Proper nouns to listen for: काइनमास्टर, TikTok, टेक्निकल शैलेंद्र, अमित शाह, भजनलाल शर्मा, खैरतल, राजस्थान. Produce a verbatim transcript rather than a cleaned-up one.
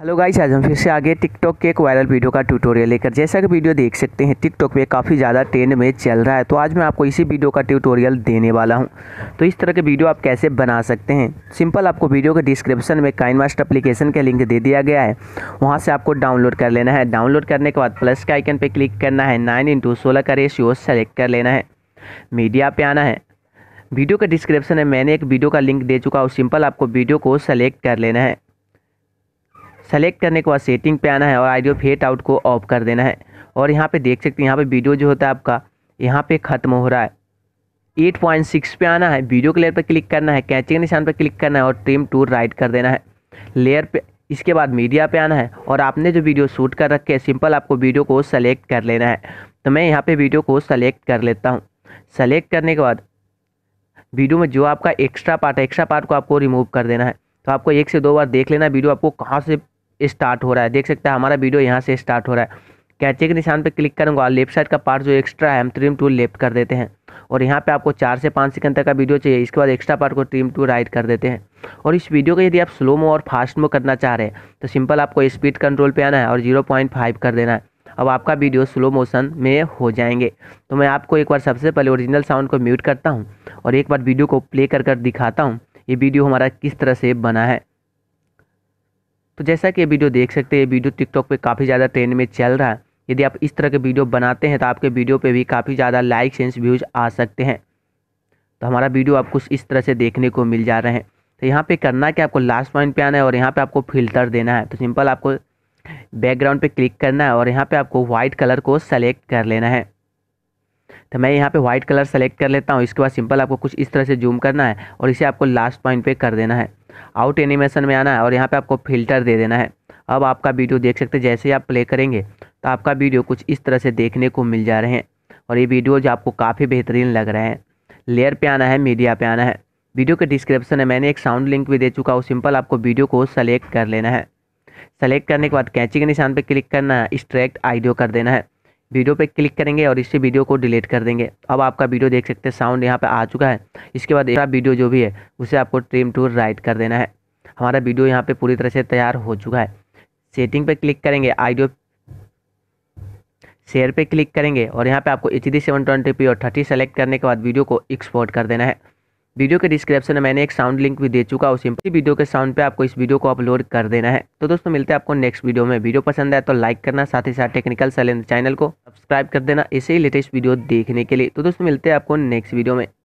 Hello guys, आज हम फिर से आगे टिकटॉक के एक वायरल वीडियो का ट्यूटोरियल लेकर। जैसा कि वीडियो देख सकते हैं टिकटॉक पे काफ़ी ज़्यादा ट्रेंड में चल रहा है, तो आज मैं आपको इसी वीडियो का ट्यूटोरियल देने वाला हूं। तो इस तरह के वीडियो आप कैसे बना सकते हैं, सिंपल आपको वीडियो के डिस्क्रिप्शन में काइनमास्टर एप्लीकेशन का लिंक दे दिया गया है, वहाँ से आपको डाउनलोड कर लेना है। डाउनलोड करने के बाद प्लस के आइकन पर क्लिक करना है, नाइन इंटू सोलह का रेशियो सेलेक्ट कर लेना है, मीडिया पर आना है, वीडियो का डिस्क्रिप्शन में मैंने एक वीडियो का लिंक दे चुका हूँ, सिंपल आपको वीडियो को सेलेक्ट कर लेना है। सेलेक्ट करने के बाद सेटिंग पे आना है और ऑडियो फेड आउट को ऑफ कर देना है। और यहाँ पे देख सकते हैं यहाँ पे वीडियो जो होता है आपका यहाँ पे ख़त्म हो रहा है। एट पॉइंट सिक्स पे आना है, वीडियो के लेयर पर क्लिक करना है, कैंची के निशान पर क्लिक करना है और ट्रिम टू राइट कर देना है लेयर पे। इसके बाद मीडिया पे आना है और आपने जो वीडियो शूट कर रखे है सिंपल आपको वीडियो को सेलेक्ट कर लेना है। तो मैं यहाँ पर वीडियो को सेलेक्ट कर लेता हूँ। सेलेक्ट करने के बाद वीडियो में जो आपका एक्स्ट्रा पार्ट है एक्स्ट्रा पार्ट को आपको रिमूव कर देना है। तो आपको एक से दो बार देख लेना वीडियो आपको कहाँ से स्टार्ट हो रहा है। देख सकते हैं हमारा वीडियो यहाँ से स्टार्ट हो रहा है। कैचे के निशान पर क्लिक करूँगा और लेफ्ट साइड का पार्ट जो एक्स्ट्रा है हम ट्रिम टू लेफ्ट कर देते हैं। और यहाँ पे आपको चार से पाँच सेकंड तक का वीडियो चाहिए, इसके बाद एक्स्ट्रा पार्ट को ट्रिम टू राइट कर देते हैं। और इस वीडियो को यदि आप स्लो मो और फास्ट मो करना चाह रहे हैं तो सिंपल आपको स्पीड कंट्रोल पर आना है और जीरो पॉइंट फाइव कर देना है। अब आपका वीडियो स्लो मोशन में हो जाएंगे। तो मैं आपको एक बार सबसे पहले ओरिजिनल साउंड को म्यूट करता हूँ और एक बार वीडियो को प्ले कर कर दिखाता हूँ ये वीडियो हमारा किस तरह से बना है। तो जैसा कि ये वीडियो देख सकते हैं ये वीडियो टिकटॉक पे काफ़ी ज़्यादा ट्रेंड में चल रहा है। यदि आप इस तरह के वीडियो बनाते हैं तो आपके वीडियो पे भी काफ़ी ज़्यादा लाइक्स एंड व्यूज़ आ सकते हैं। तो हमारा वीडियो आपको इस तरह से देखने को मिल जा रहे हैं। तो यहाँ पे करना कि आपको लास्ट पॉइंट पे आना है और यहाँ पर आपको फिल्टर देना है। तो सिंपल आपको बैकग्राउंड पर क्लिक करना है और यहाँ पर आपको व्हाइट कलर को सेलेक्ट कर लेना है। तो मैं यहाँ पे व्हाइट कलर सेलेक्ट कर लेता हूँ। इसके बाद सिंपल आपको कुछ इस तरह से जूम करना है और इसे आपको लास्ट पॉइंट पे कर देना है। आउट एनिमेशन में आना है और यहाँ पे आपको फिल्टर दे देना है। अब आपका वीडियो देख सकते हैं, जैसे ही आप प्ले करेंगे तो आपका वीडियो कुछ इस तरह से देखने को मिल जा रहे हैं। और ये वीडियो जो आपको काफ़ी बेहतरीन लग रहे हैं। लेयर पर आना है, मीडिया पर आना है, वीडियो के डिस्क्रिप्शन में मैंने एक साउंड लिंक भी दे चुका हूँ, सिंपल आपको वीडियो को सेलेक्ट कर लेना है। सेलेक्ट करने के बाद कैंची के निशान पर क्लिक करना है, एक्सट्रैक्ट ऑडियो कर देना है, वीडियो पे क्लिक करेंगे और इसी वीडियो को डिलीट कर देंगे। अब आपका वीडियो देख सकते हैं साउंड यहाँ पे आ चुका है। इसके बाद एक वीडियो जो भी है उसे आपको ट्रिम टू राइट कर देना है। हमारा वीडियो यहाँ पे पूरी तरह से तैयार हो चुका है। सेटिंग पे क्लिक करेंगे, ऑडियो शेयर पे क्लिक करेंगे और यहाँ पे आपको H D seven twenty P और थर्टी सेलेक्ट करने के बाद वीडियो को एक्सपोर्ट कर देना है। वीडियो के डिस्क्रिप्शन में मैंने एक साउंड लिंक भी दे चुका हूँ, सिंपली वीडियो के साउंड पे आपको इस वीडियो को अपलोड कर देना है। तो दोस्तों मिलते हैं आपको नेक्स्ट वीडियो में। वीडियो पसंद आए तो लाइक करना, साथ ही साथ टेक्निकल शैलेंद्र चैनल को सब्सक्राइब कर देना ऐसे ही लेटेस्ट वीडियो देखने के लिए। तो दोस्तों मिलते हैं आपको नेक्स्ट वीडियो में।